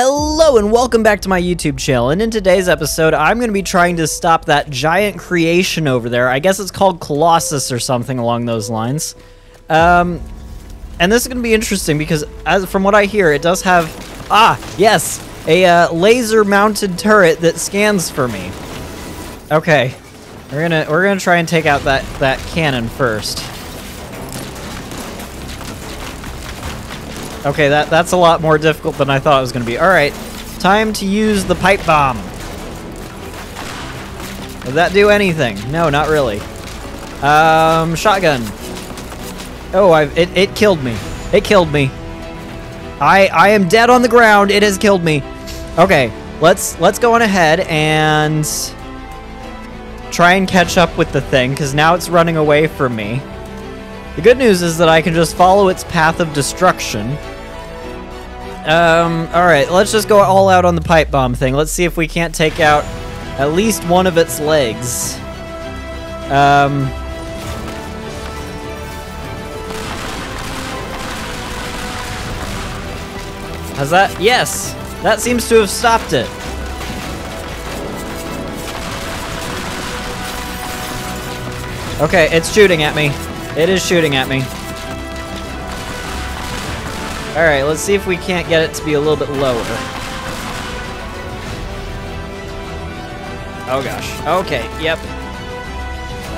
Hello and welcome back to my YouTube channel, and in today's episode I'm going to be trying to stop that giant creation over there. I guess it's called Colossus or something along those lines. And this is going to be interesting because, from what I hear, it does have, yes, a laser-mounted turret that scans for me. Okay, we're gonna try and take out that cannon first. Okay, that's a lot more difficult than I thought it was going to be. Alright, time to use the pipe bomb. Did that do anything? No, not really. Shotgun. Oh, it killed me. It killed me. I am dead on the ground. It has killed me. Okay, let's go on ahead and try and catch up with the thing, because now it's running away from me. The good news is that I can just follow its path of destruction. Alright, let's just go all out on the pipe bomb thing. Let's see if we can't take out at least one of its legs. Has that? Yes! That seems to have stopped it. Okay, it's shooting at me. It is shooting at me. Alright, let's see if we can't get it to be a little bit lower. Oh gosh. Okay, yep.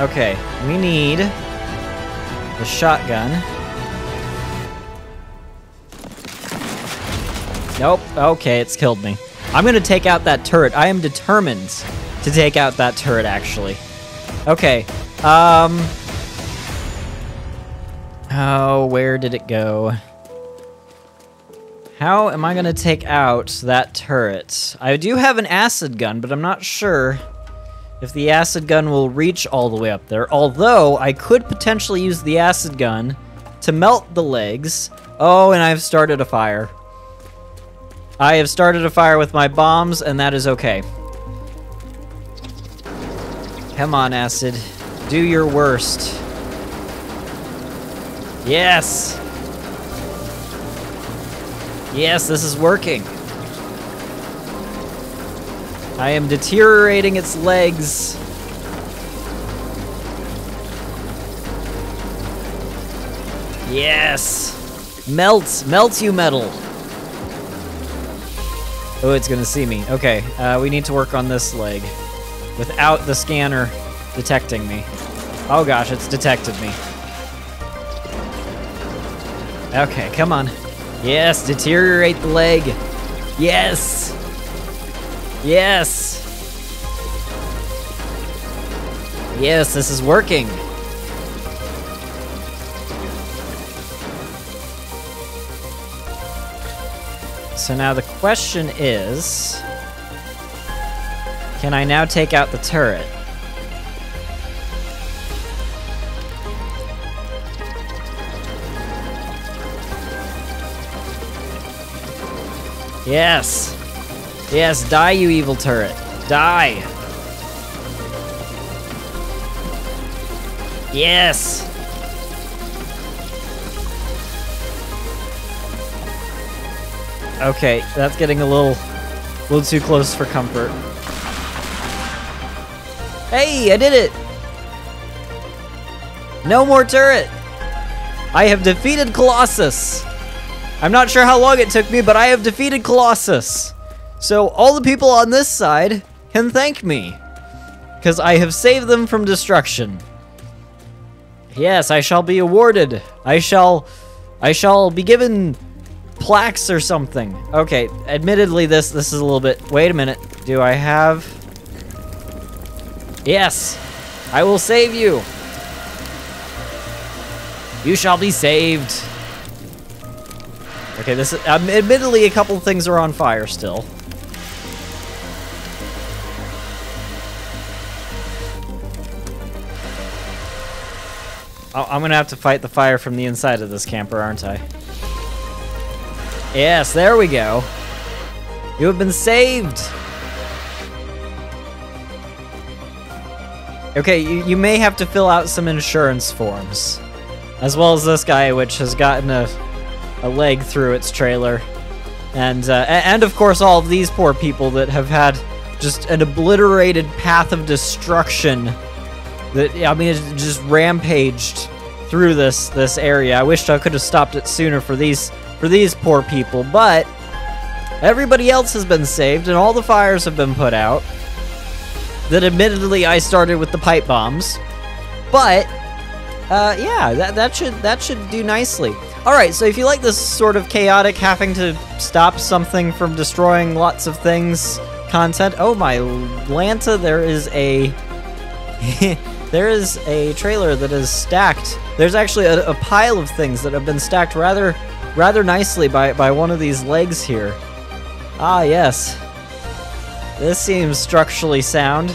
Okay, we need the shotgun. Nope, okay, it's killed me. I'm gonna take out that turret. I am determined to take out that turret, actually. Okay, oh, where did it go? How am I gonna take out that turret? I do have an acid gun, but I'm not sure if the acid gun will reach all the way up there. Although, I could potentially use the acid gun to melt the legs. Oh, and I've started a fire. I have started a fire with my bombs, and that is okay. Come on, acid. Do your worst. Yes! Yes, this is working. I am deteriorating its legs. Yes! Melt! Melt, you metal! Oh, it's gonna see me. Okay, we need to work on this leg without the scanner detecting me. Oh gosh, it's detected me. Okay, come on. Yes, deteriorate the leg. Yes! Yes! Yes, this is working. So now the question is, can I now take out the turret? Yes! Yes, die, you evil turret. Die! Yes! Okay, that's getting a little too close for comfort. Hey, I did it! No more turret! I have defeated Colossus! I'm not sure how long it took me, but I have defeated Colossus. So all the people on this side can thank me, because I have saved them from destruction. Yes, I shall be awarded. I shall be given plaques or something. Okay, admittedly this is a little bit... Wait a minute. Do I have... Yes! I will save you! You shall be saved! Okay, this is, admittedly, a couple things are on fire still. I'm gonna have to fight the fire from the inside of this camper, aren't I? Yes, there we go. You have been saved. Okay, you may have to fill out some insurance forms, as well as this guy, which has gotten a leg through its trailer. And of course all of these poor people that have had just an obliterated path of destruction that, I mean, it just rampaged through this area. I wished I could have stopped it sooner for these poor people, but everybody else has been saved and all the fires have been put out. That admittedly I started with the pipe bombs, but yeah, that should do nicely. All right, so if you like this sort of chaotic having to stop something from destroying lots of things content, oh my Lanta, there is a there is a trailer that is stacked. There's actually a pile of things that have been stacked rather nicely by one of these legs here. Ah, yes. This seems structurally sound.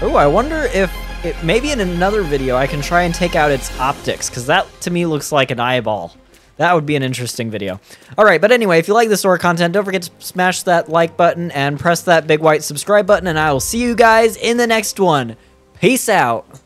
Oh, I wonder if it, maybe in another video I can try and take out its optics, because that to me looks like an eyeball. That would be an interesting video. All right, but anyway, if you like this sort of content, don't forget to smash that like button and press that big white subscribe button, and I will see you guys in the next one. Peace out.